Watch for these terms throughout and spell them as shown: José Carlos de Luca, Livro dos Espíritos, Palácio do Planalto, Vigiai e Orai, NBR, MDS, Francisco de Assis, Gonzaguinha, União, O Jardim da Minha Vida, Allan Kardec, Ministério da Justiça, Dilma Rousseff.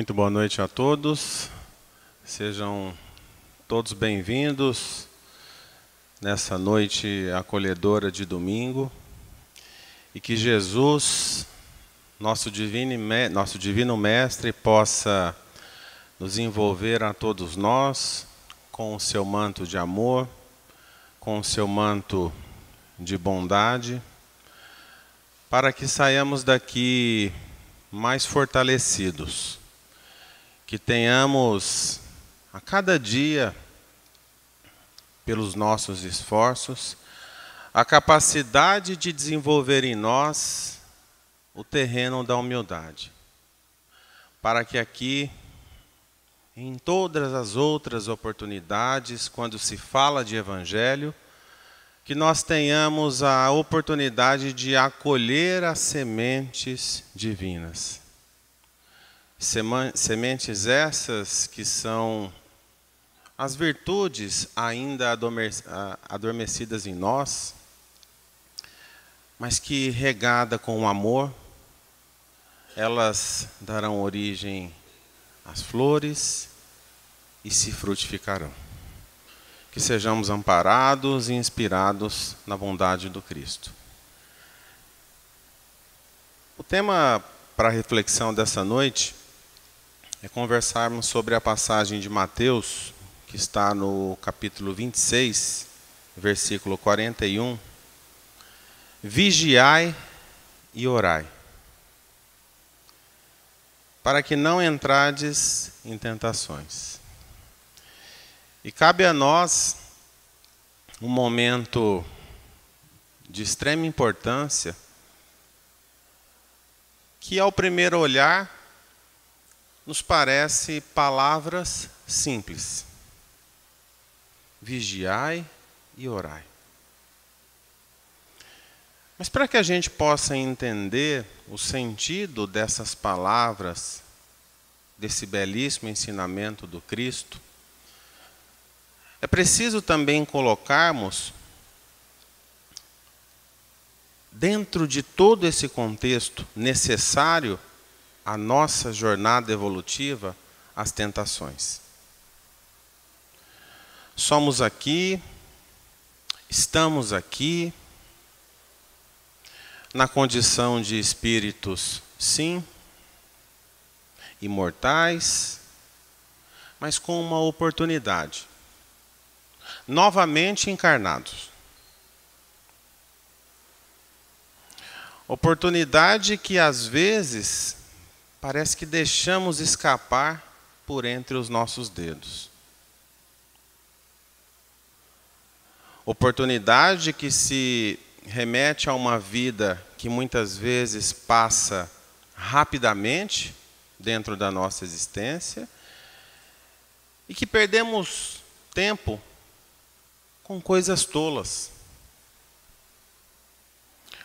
Muito boa noite a todos. Sejam todos bem-vindos nessa noite acolhedora de domingo. E que Jesus, nosso divino Mestre, possa nos envolver a todos nós com o seu manto de amor, com o seu manto de bondade, para que saiamos daqui mais fortalecidos, que tenhamos a cada dia, pelos nossos esforços, a capacidade de desenvolver em nós o terreno da humildade, para que aqui, em todas as outras oportunidades, quando se fala de evangelho, que nós tenhamos a oportunidade de acolher as sementes divinas. Sementes essas que são as virtudes ainda adormecidas em nós, mas que, regada com o amor, elas darão origem às flores e se frutificarão. Que sejamos amparados e inspirados na bondade do Cristo. O tema para a reflexão dessa noite é conversarmos sobre a passagem de Mateus, que está no capítulo 26, versículo 41. Vigiai e orai, para que não entrades em tentações. E cabe a nós um momento de extrema importância, que ao primeiro olhar nos parece palavras simples. Vigiai e orai. Mas para que a gente possa entender o sentido dessas palavras, desse belíssimo ensinamento do Cristo, é preciso também colocarmos, dentro de todo esse contexto necessário à nossa jornada evolutiva, as tentações. Somos aqui, estamos aqui, na condição de espíritos, sim, imortais, mas com uma oportunidade. Novamente encarnados. Oportunidade que às vezes parece que deixamos escapar por entre os nossos dedos. Oportunidade que se remete a uma vida que muitas vezes passa rapidamente dentro da nossa existência e que perdemos tempo com coisas tolas,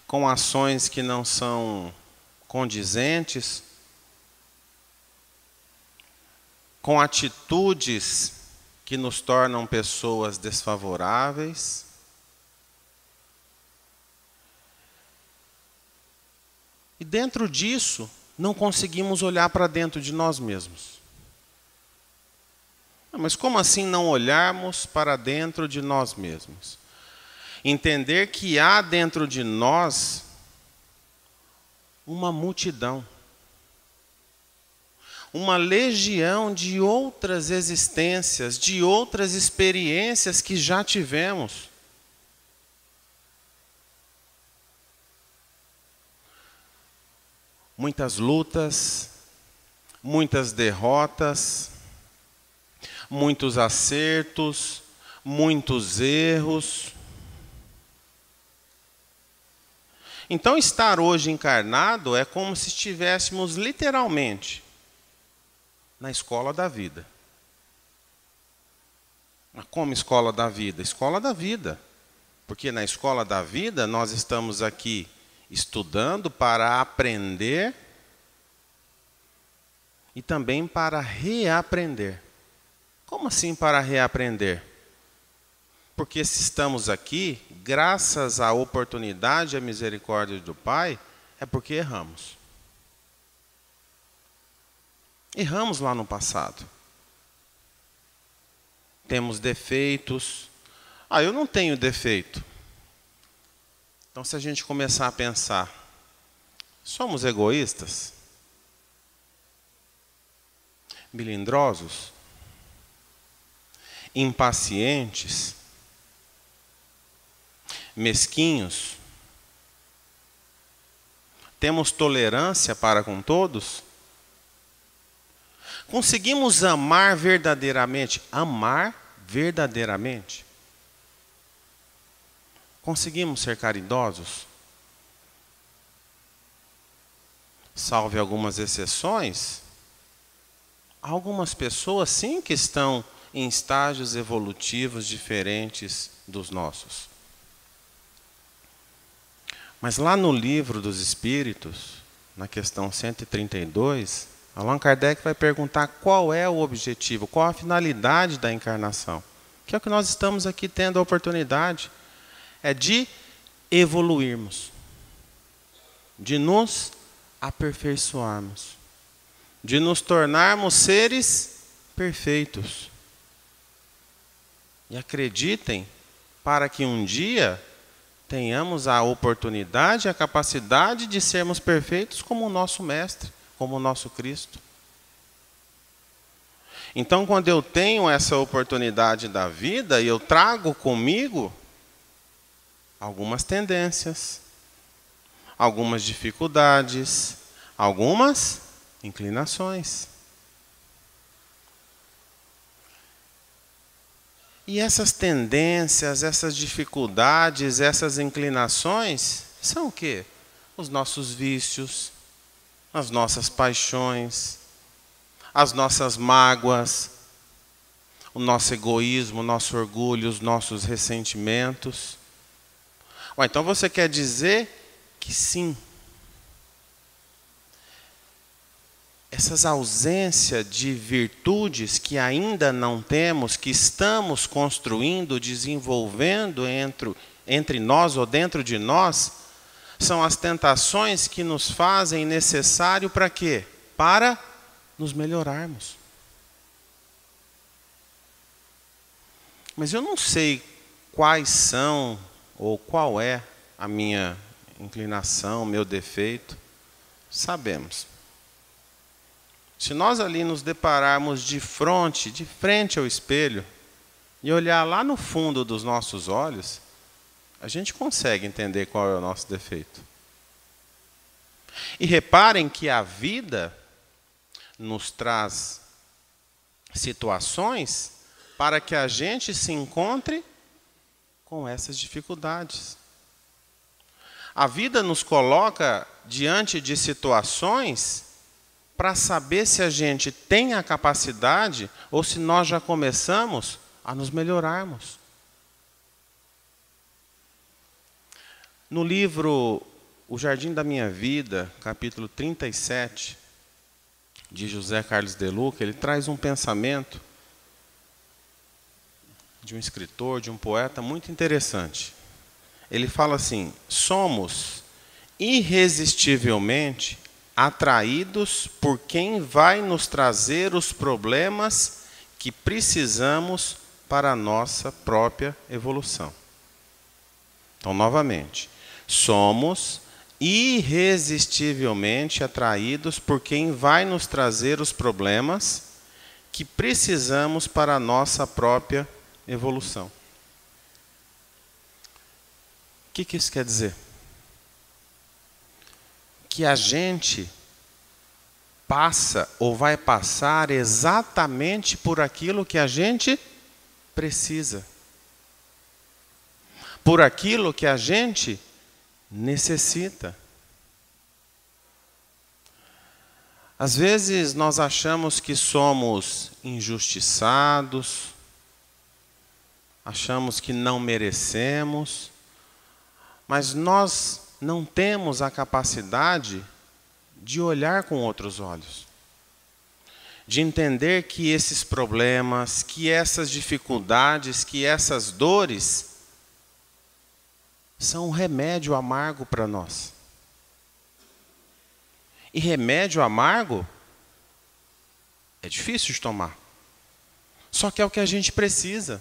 com ações que não são condizentes, com atitudes que nos tornam pessoas desfavoráveis. E dentro disso, não conseguimos olhar para dentro de nós mesmos. Mas como assim não olharmos para dentro de nós mesmos? Entender que há dentro de nós uma multidão, uma legião de outras existências, de outras experiências que já tivemos. Muitas lutas, muitas derrotas, muitos acertos, muitos erros. Então, estar hoje encarnado é como se estivéssemos literalmente na escola da vida. Mas como escola da vida? Escola da vida. Porque na escola da vida nós estamos aqui estudando para aprender e também para reaprender. Como assim para reaprender? Porque se estamos aqui, graças à oportunidade e à misericórdia do Pai, é porque erramos. Erramos lá no passado. Temos defeitos. Ah, eu não tenho defeito. Então, se a gente começar a pensar, somos egoístas? Melindrosos? Impacientes? Mesquinhos? Temos tolerância para com todos? Conseguimos amar verdadeiramente? Amar verdadeiramente? Conseguimos ser caridosos? Salve algumas exceções, há algumas pessoas sim que estão em estágios evolutivos diferentes dos nossos. Mas lá no Livro dos Espíritos, na questão 132, Allan Kardec vai perguntar qual é o objetivo, qual a finalidade da encarnação. Que é o que nós estamos aqui tendo a oportunidade, é de evoluirmos, de nos aperfeiçoarmos, de nos tornarmos seres perfeitos. E acreditem, para que um dia tenhamos a oportunidade e a capacidade de sermos perfeitos como o nosso Mestre, como o nosso Cristo. Então, quando eu tenho essa oportunidade da vida, eu trago comigo algumas tendências, algumas dificuldades, algumas inclinações. E essas tendências, essas dificuldades, essas inclinações são o quê? Os nossos vícios, as nossas paixões, as nossas mágoas, o nosso egoísmo, o nosso orgulho, os nossos ressentimentos. Ou então você quer dizer que sim, essas ausências de virtudes que ainda não temos, que estamos construindo, desenvolvendo entre nós ou dentro de nós, são as tentações que nos fazem necessário para quê? Para nos melhorarmos. Mas eu não sei quais são ou qual é a minha inclinação, meu defeito. Sabemos. Se nós ali nos depararmos de frente ao espelho, e olhar lá no fundo dos nossos olhos, a gente consegue entender qual é o nosso defeito. E reparem que a vida nos traz situações para que a gente se encontre com essas dificuldades. A vida nos coloca diante de situações para saber se a gente tem a capacidade ou se nós já começamos a nos melhorarmos. No livro O Jardim da Minha Vida, capítulo 37, de José Carlos de Luca, ele traz um pensamento de um escritor, de um poeta muito interessante. Ele fala assim: somos irresistivelmente atraídos por quem vai nos trazer os problemas que precisamos para a nossa própria evolução. Então, novamente, somos irresistivelmente atraídos por quem vai nos trazer os problemas que precisamos para a nossa própria evolução. O que isso quer dizer? Que a gente passa ou vai passar exatamente por aquilo que a gente precisa. Por aquilo que a gente necessita. Às vezes nós achamos que somos injustiçados, achamos que não merecemos, mas nós não temos a capacidade de olhar com outros olhos, de entender que esses problemas, que essas dificuldades, que essas dores são um remédio amargo para nós. E remédio amargo É difícil de tomar. Só que é o que a gente precisa.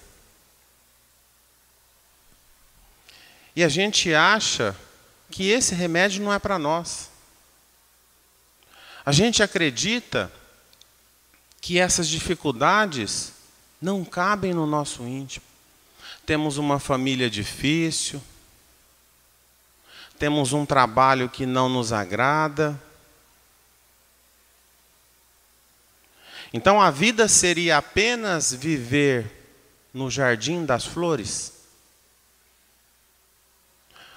E a gente acha que esse remédio não é para nós. A gente acredita que essas dificuldades não cabem no nosso íntimo. Temos uma família difícil, temos um trabalho que não nos agrada. Então a vida seria apenas viver no jardim das flores?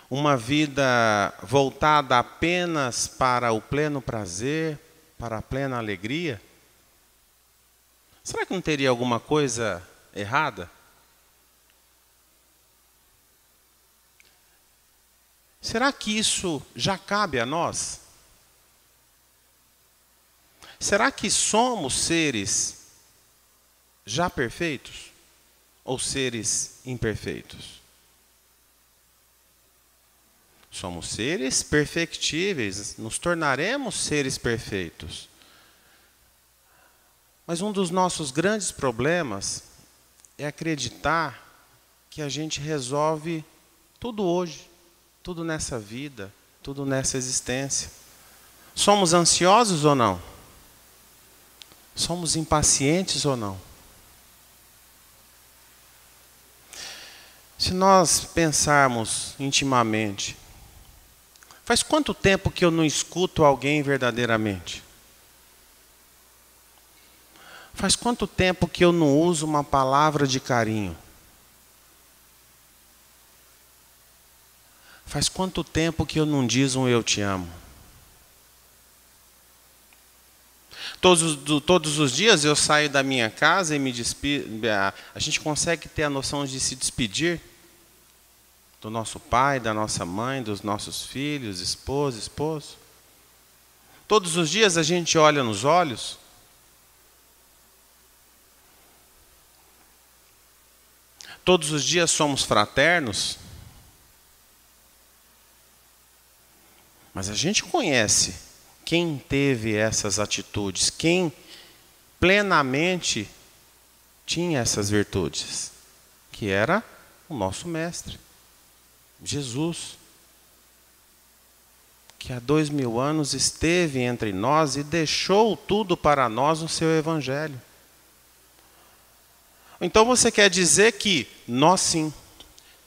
Uma vida voltada apenas para o pleno prazer, para a plena alegria? Será que não teria alguma coisa errada? Será que isso já cabe a nós? Será que somos seres já perfeitos ou seres imperfeitos? Somos seres perfectíveis, nos tornaremos seres perfeitos. Mas um dos nossos grandes problemas é acreditar que a gente resolve tudo hoje, tudo nessa vida, tudo nessa existência. Somos ansiosos ou não? Somos impacientes ou não? Se nós pensarmos intimamente, faz quanto tempo que eu não escuto alguém verdadeiramente? Faz quanto tempo que eu não uso uma palavra de carinho? Faz quanto tempo que eu não digo um eu te amo? Todos os dias eu saio da minha casa e me despido. A gente consegue ter a noção de se despedir do nosso pai, da nossa mãe, dos nossos filhos, esposa, esposo. Todos os dias a gente olha nos olhos. Todos os dias somos fraternos. Mas a gente conhece quem teve essas atitudes, quem plenamente tinha essas virtudes, que era o nosso mestre. Jesus, que há 2000 anos esteve entre nós e deixou tudo para nós no seu evangelho. Então você quer dizer que nós sim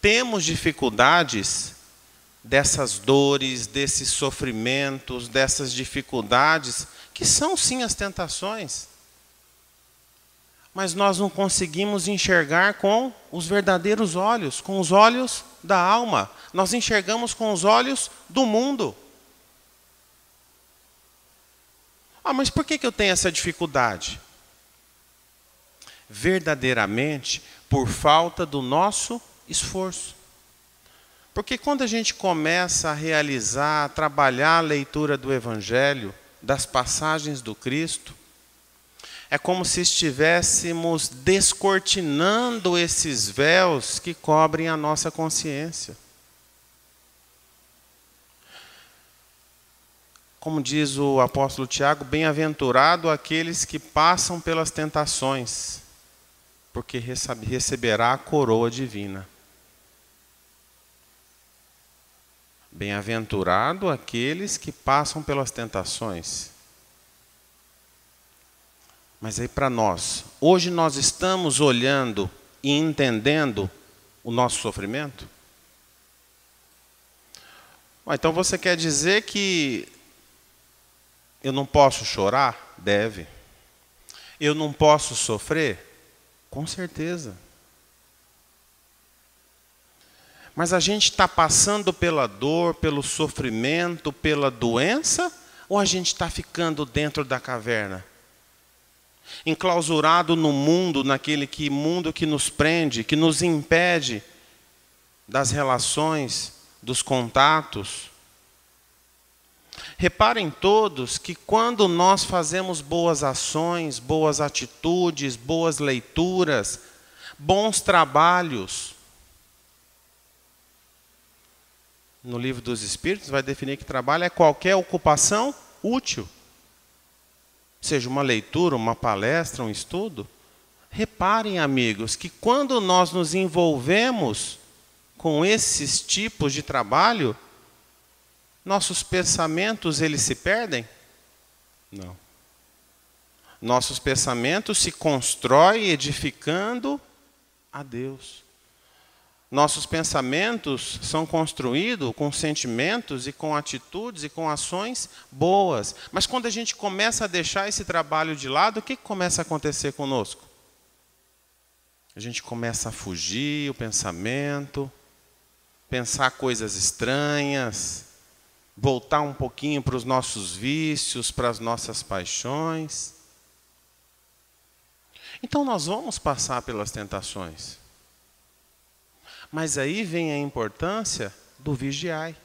temos dificuldades dessas dores, desses sofrimentos, dessas dificuldades, que são sim as tentações, mas nós não conseguimos enxergar com os verdadeiros olhos, com os olhos da alma. Nós enxergamos com os olhos do mundo. Ah, mas por que eu tenho essa dificuldade? Verdadeiramente, por falta do nosso esforço. Porque quando a gente começa a realizar, a trabalhar a leitura do Evangelho, das passagens do Cristo, é como se estivéssemos descortinando esses véus que cobrem a nossa consciência. Como diz o apóstolo Tiago, bem-aventurado aqueles que passam pelas tentações, porque receberá a coroa divina. Bem-aventurado aqueles que passam pelas tentações. Mas aí para nós, hoje nós estamos olhando e entendendo o nosso sofrimento? Então você quer dizer que eu não posso chorar? Deve. Eu não posso sofrer? Com certeza. Mas a gente está passando pela dor, pelo sofrimento, pela doença, ou a gente está ficando dentro da caverna? Enclausurado no mundo, mundo que nos prende, que nos impede das relações, dos contatos. Reparem todos que quando nós fazemos boas ações, boas atitudes, boas leituras, bons trabalhos, no Livro dos Espíritos vai definir que trabalho é qualquer ocupação útil. seja uma leitura, uma palestra, um estudo. Reparem, amigos, que quando nós nos envolvemos com esses tipos de trabalho, nossos pensamentos, eles se perdem? Não. Nossos pensamentos se constroem edificando a Deus. Nossos pensamentos são construídos com sentimentos e com atitudes e com ações boas. Mas quando a gente começa a deixar esse trabalho de lado, o que começa a acontecer conosco? A gente começa a fugir, o pensamento, pensar coisas estranhas, voltar um pouquinho para os nossos vícios, para as nossas paixões. Então nós vamos passar pelas tentações. Mas aí vem a importância do vigiai.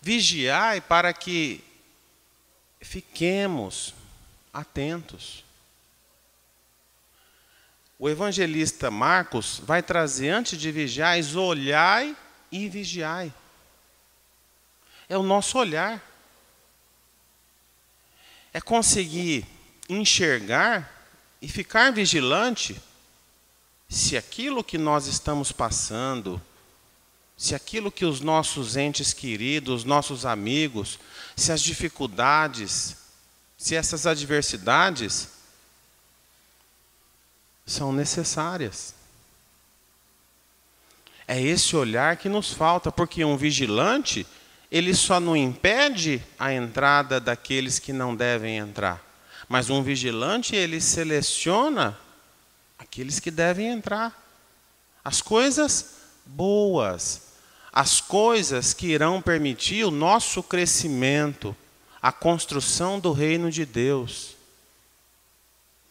Vigiai para que fiquemos atentos. O evangelista Marcos vai trazer, antes de vigiais, olhai e vigiai. É o nosso olhar. É conseguir enxergar e ficar vigilante se aquilo que nós estamos passando, se aquilo que os nossos entes queridos, os nossos amigos, se as dificuldades, se essas adversidades são necessárias. É esse olhar que nos falta, porque um vigilante, ele só não impede a entrada daqueles que não devem entrar. Mas um vigilante, ele seleciona aqueles que devem entrar. As coisas boas, as coisas que irão permitir o nosso crescimento, a construção do reino de Deus.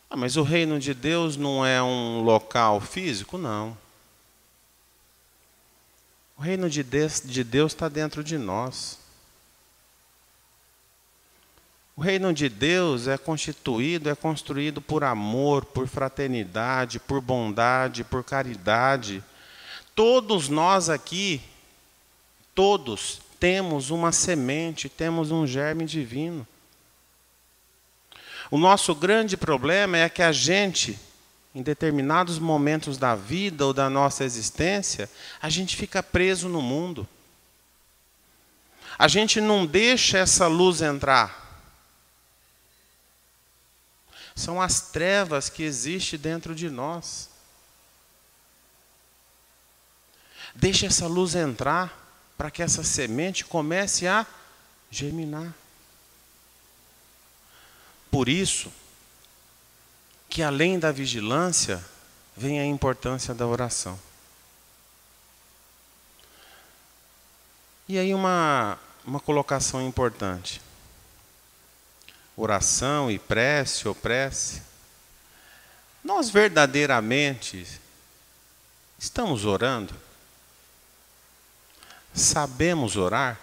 Ah, mas o reino de Deus não é um local físico? Não. O reino de Deus está dentro de nós. O reino de Deus é constituído, é construído por amor, por fraternidade, por bondade, por caridade. Todos nós aqui, todos temos uma semente, temos um germe divino. O nosso grande problema é que a gente, em determinados momentos da vida ou da nossa existência, a gente fica preso no mundo. A gente não deixa essa luz entrar. São as trevas que existem dentro de nós. Deixa essa luz entrar, para que essa semente comece a germinar. Por isso, que além da vigilância, vem a importância da oração. E aí uma colocação importante. Oração e prece, ou prece. Nós verdadeiramente estamos orando? Sabemos orar?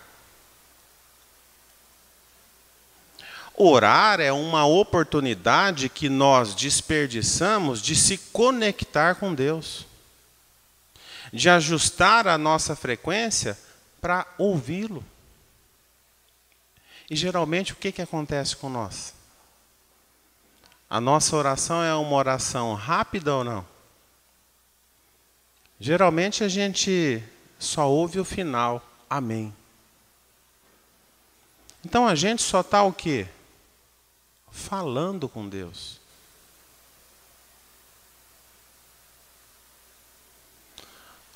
Orar é uma oportunidade que nós desperdiçamos de se conectar com Deus, de ajustar a nossa frequência para ouvi-lo. E geralmente o que que acontece com nós? A nossa oração é uma oração rápida ou não? Geralmente a gente só ouve o final, amém. Então a gente só está o quê? Falando com Deus.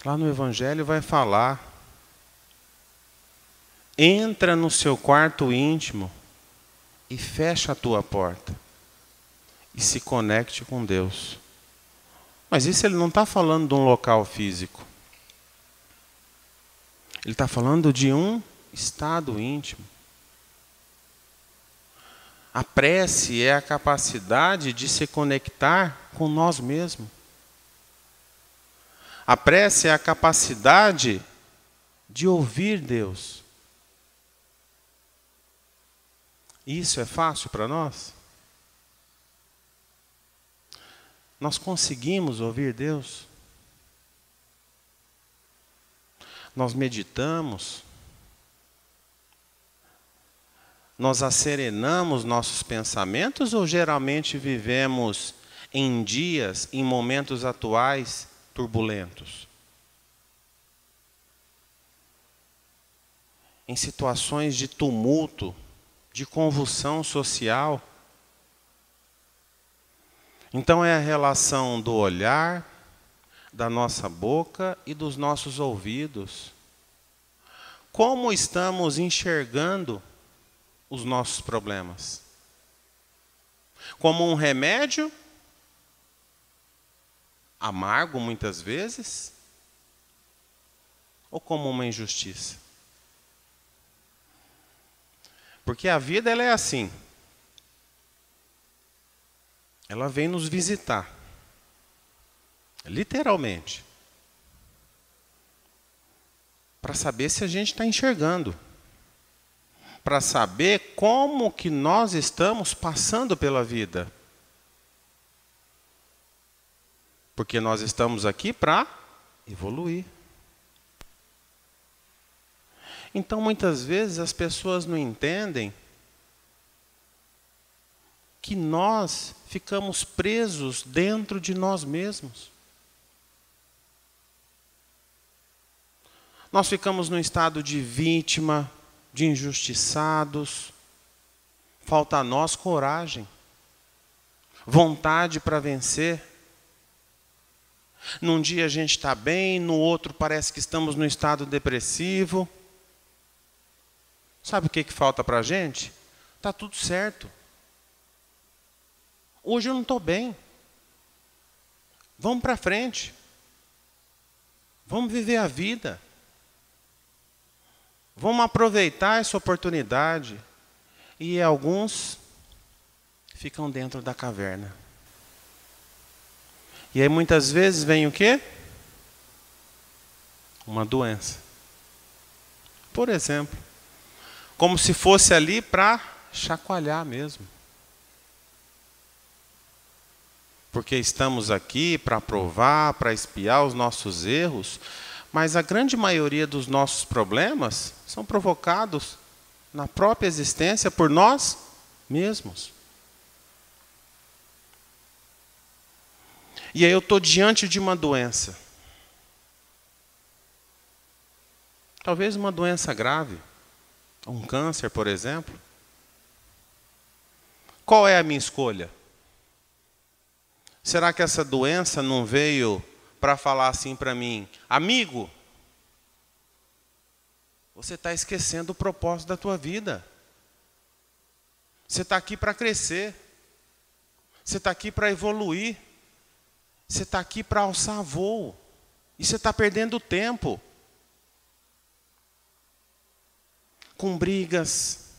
Lá no Evangelho vai falar: entra no seu quarto íntimo e fecha a tua porta e se conecte com Deus. Mas isso ele não está falando de um local físico. Ele está falando de um estado íntimo. A prece é a capacidade de se conectar com nós mesmos. A prece é a capacidade de ouvir Deus. Isso é fácil para nós? Nós conseguimos ouvir Deus? Nós meditamos? nós asserenamos nossos pensamentos ou geralmente vivemos em dias, em momentos atuais turbulentos? Em situações de tumulto, de convulsão social. Então é a relação do olhar, da nossa boca e dos nossos ouvidos. Como estamos enxergando os nossos problemas? Como um remédio amargo, muitas vezes, ou como uma injustiça? Porque a vida, ela é assim. Ela vem nos visitar, literalmente, para saber se a gente está enxergando, para saber como que nós estamos passando pela vida. Porque nós estamos aqui para evoluir. Então, muitas vezes, as pessoas não entendem que nós ficamos presos dentro de nós mesmos. Nós ficamos num estado de vítima, de injustiçados. Falta a nós coragem, vontade para vencer. Num dia a gente está bem, no outro parece que estamos num estado depressivo. Sabe o que que falta para a gente? Está tudo certo. Hoje eu não estou bem. Vamos para frente. Vamos viver a vida. Vamos aproveitar essa oportunidade. E alguns ficam dentro da caverna. E aí muitas vezes vem o quê? Uma doença. Por exemplo. Como se fosse ali para chacoalhar mesmo. Porque estamos aqui para provar, para espiar os nossos erros, mas a grande maioria dos nossos problemas são provocados na própria existência por nós mesmos. E aí eu estou diante de uma doença. Talvez uma doença grave. Um câncer, por exemplo. Qual é a minha escolha? Será que essa doença não veio para falar assim para mim? Amigo, você está esquecendo o propósito da tua vida. Você está aqui para crescer. Você está aqui para evoluir. Você está aqui para alçar voo. E você está perdendo tempo. Com brigas,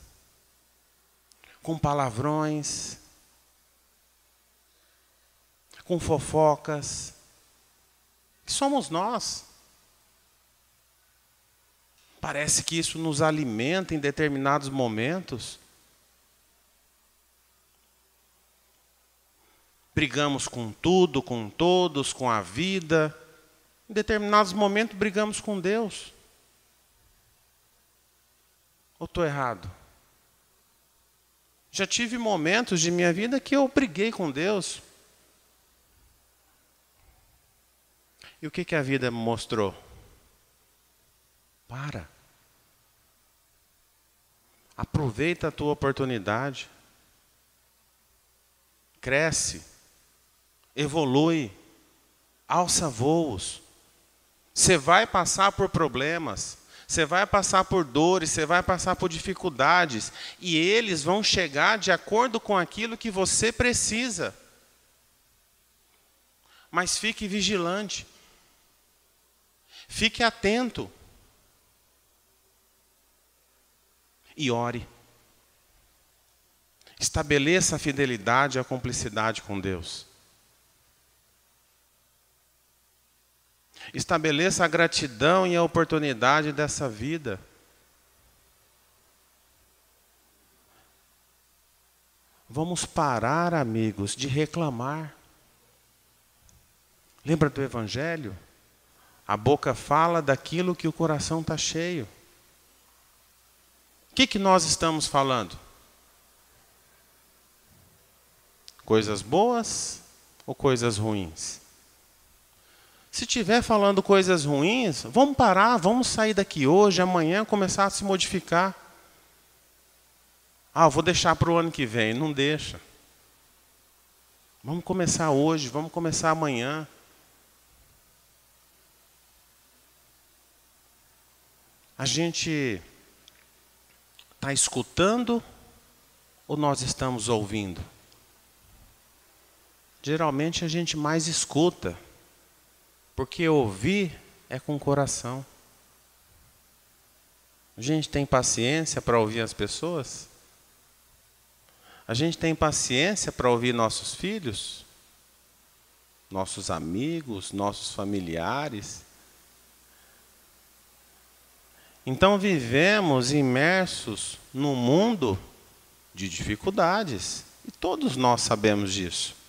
com palavrões, com fofocas, que somos nós. Parece que isso nos alimenta em determinados momentos. Brigamos com tudo, com todos, com a vida. Em determinados momentos, brigamos com Deus. Ou estou errado? Já tive momentos de minha vida que eu briguei com Deus. E o que que a vida me mostrou? Para. Aproveita a tua oportunidade. Cresce. Evolui. Alça voos. Você vai passar por problemas. Você vai passar por dores, você vai passar por dificuldades. E eles vão chegar de acordo com aquilo que você precisa. Mas fique vigilante. Fique atento. E ore. Estabeleça a fidelidade e a cumplicidade com Deus. Estabeleça a gratidão e a oportunidade dessa vida. Vamos parar, amigos, de reclamar. Lembra do Evangelho? A boca fala daquilo que o coração está cheio. O que nós estamos falando? Coisas boas ou coisas ruins? Se estiver falando coisas ruins, vamos parar, vamos sair daqui hoje, amanhã, começar a se modificar. Ah, eu vou deixar para o ano que vem. Não deixa. Vamos começar hoje, vamos começar amanhã. A gente está escutando ou nós estamos ouvindo? Geralmente a gente mais escuta. Porque ouvir é com o coração. A gente tem paciência para ouvir as pessoas? A gente tem paciência para ouvir nossos filhos? Nossos amigos, nossos familiares? Então vivemos imersos num mundo de dificuldades. E todos nós sabemos disso.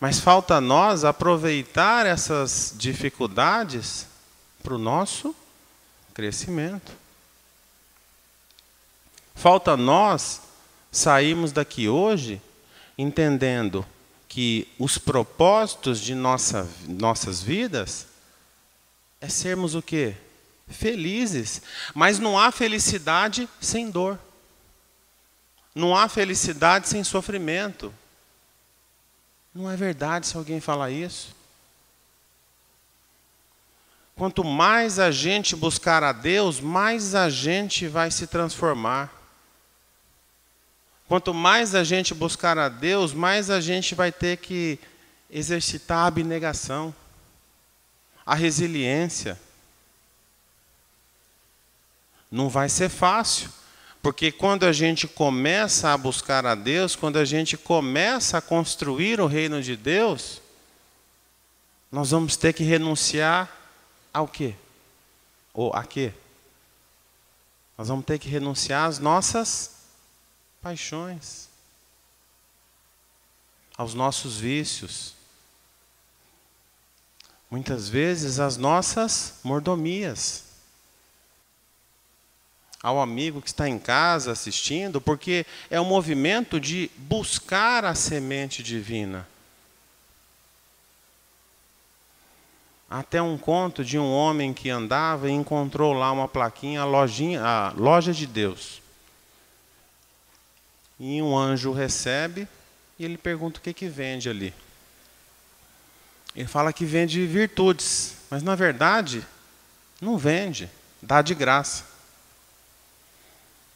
Mas falta a nós aproveitar essas dificuldades para o nosso crescimento. Falta a nós sairmos daqui hoje entendendo que os propósitos de nossas vidas é sermos o quê? Felizes. Mas não há felicidade sem dor. Não há felicidade sem sofrimento. Não é verdade se alguém falar isso. Quanto mais a gente buscar a Deus, mais a gente vai se transformar. Quanto mais a gente buscar a Deus, mais a gente vai ter que exercitar a abnegação, a resiliência. Não vai ser fácil. Porque quando a gente começa a buscar a Deus, quando a gente começa a construir o reino de Deus, nós vamos ter que renunciar ao quê? Ou a quê? Nós vamos ter que renunciar às nossas paixões, aos nossos vícios, muitas vezes às nossas mordomias. Ao amigo que está em casa assistindo, porque é um movimento de buscar a semente divina. Até um conto de um homem que andava e encontrou lá uma plaquinha, a loja de Deus. E um anjo recebe e ele pergunta o que que vende ali. Ele fala que vende virtudes, mas na verdade não vende, dá de graça.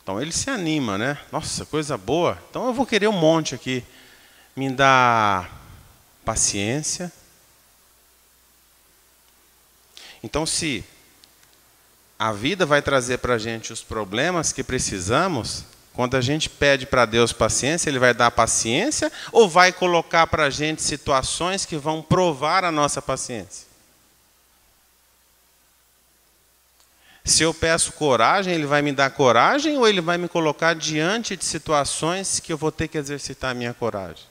Então ele se anima, né? Nossa, coisa boa. Então eu vou querer um monte aqui. Me dá paciência. Então se a vida vai trazer para a gente os problemas que precisamos, quando a gente pede para Deus paciência, Ele vai dar paciência ou vai colocar para a gente situações que vão provar a nossa paciência? Se eu peço coragem, Ele vai me dar coragem ou Ele vai me colocar diante de situações que eu vou ter que exercitar a minha coragem?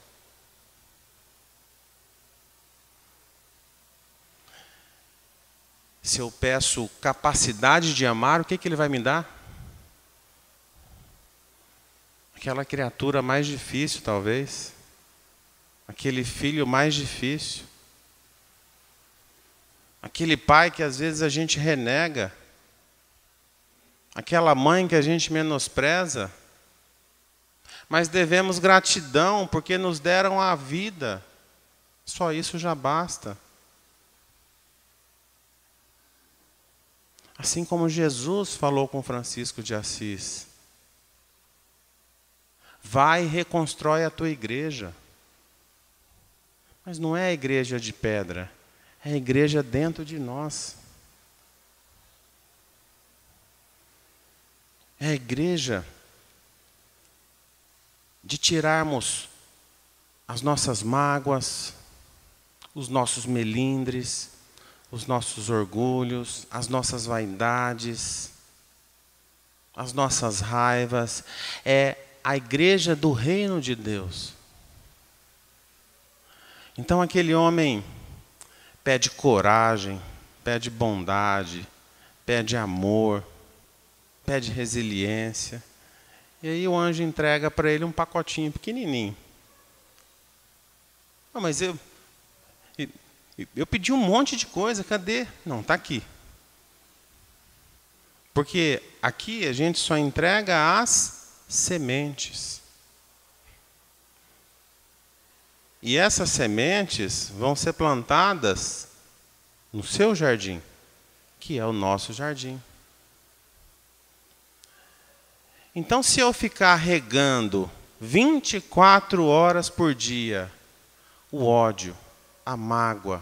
Se eu peço capacidade de amar, o que que Ele vai me dar? Aquela criatura mais difícil, talvez. Aquele filho mais difícil. Aquele pai que às vezes a gente renega. Aquela mãe que a gente menospreza, mas devemos gratidão porque nos deram a vida. Só isso já basta. Assim como Jesus falou com Francisco de Assis. Vai e reconstrói a tua igreja. Mas não é a igreja de pedra, é a igreja dentro de nós. É a igreja de tirarmos as nossas mágoas, os nossos melindres, os nossos orgulhos, as nossas vaidades, as nossas raivas. É a igreja do reino de Deus. Então aquele homem pede coragem, pede bondade, pede amor, pede resiliência, E aí o anjo entrega para ele um pacotinho pequenininho. Ah, mas eu pedi um monte de coisa, cadê? Não, está aqui. Porque aqui a gente só entrega as sementes. E essas sementes vão ser plantadas no seu jardim, que é o nosso jardim. Então, se eu ficar regando 24 horas por dia, o ódio, a mágoa,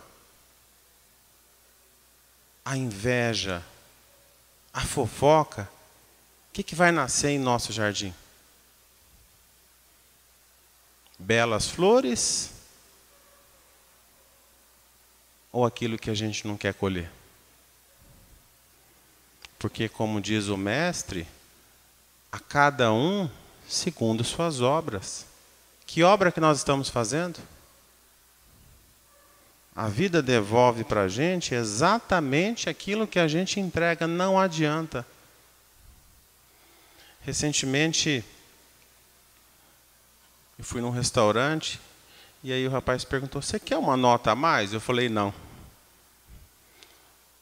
a inveja, a fofoca, o que vai nascer em nosso jardim? Belas flores ou aquilo que a gente não quer colher? Porque, como diz o mestre, a cada um segundo suas obras. Que obra que nós estamos fazendo? A vida devolve para a gente exatamente aquilo que a gente entrega, não adianta. Recentemente, eu fui num restaurante e aí o rapaz perguntou, você quer uma nota a mais? Eu falei, não.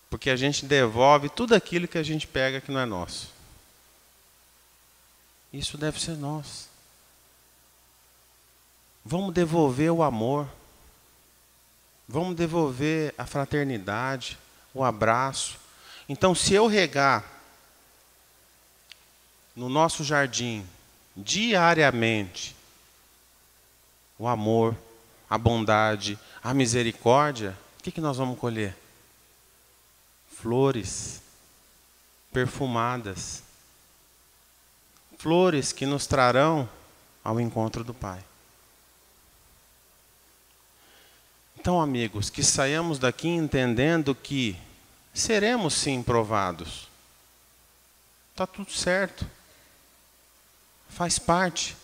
Porque a gente devolve tudo aquilo que a gente pega que não é nosso. Isso deve ser nosso. Vamos devolver o amor. Vamos devolver a fraternidade, o abraço. Então, se eu regar no nosso jardim diariamente o amor, a bondade, a misericórdia, o que nós vamos colher? Flores perfumadas. Flores que nos trarão ao encontro do Pai. Então, amigos, que saiamos daqui entendendo que seremos sim provados. Está tudo certo. Faz parte.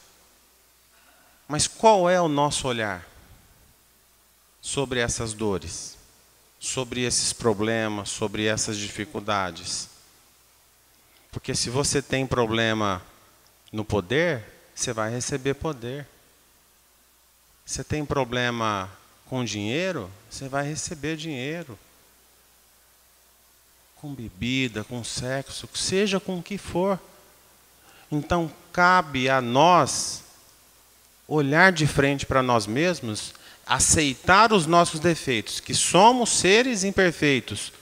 Mas qual é o nosso olhar sobre essas dores, sobre esses problemas, sobre essas dificuldades? Porque se você tem problema no poder, você vai receber poder. Você tem problema com dinheiro, você vai receber dinheiro. Com bebida, com sexo, seja com o que for. Então, cabe a nós olhar de frente para nós mesmos, aceitar os nossos defeitos, que somos seres imperfeitos.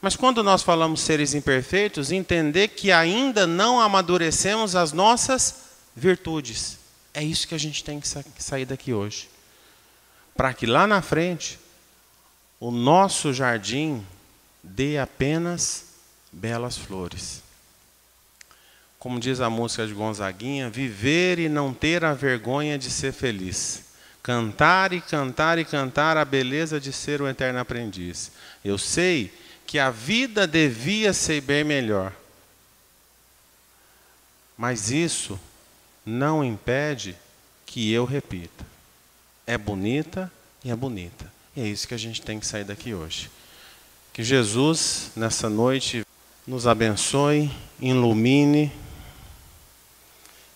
Mas quando nós falamos seres imperfeitos, entender que ainda não amadurecemos as nossas virtudes. É isso que a gente tem que sair daqui hoje. Para que lá na frente, o nosso jardim dê apenas belas flores. Como diz a música de Gonzaguinha, viver e não ter a vergonha de ser feliz. Cantar e cantar e cantar a beleza de ser o eterno aprendiz. Eu sei que a vida devia ser bem melhor. Mas isso não impede que eu repita. É bonita e é bonita. E é isso que a gente tem que sair daqui hoje. Que Jesus, nessa noite, nos abençoe, ilumine,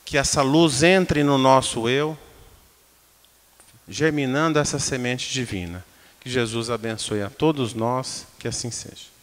que essa luz entre no nosso eu, germinando essa semente divina. Que Jesus abençoe a todos nós, que assim seja.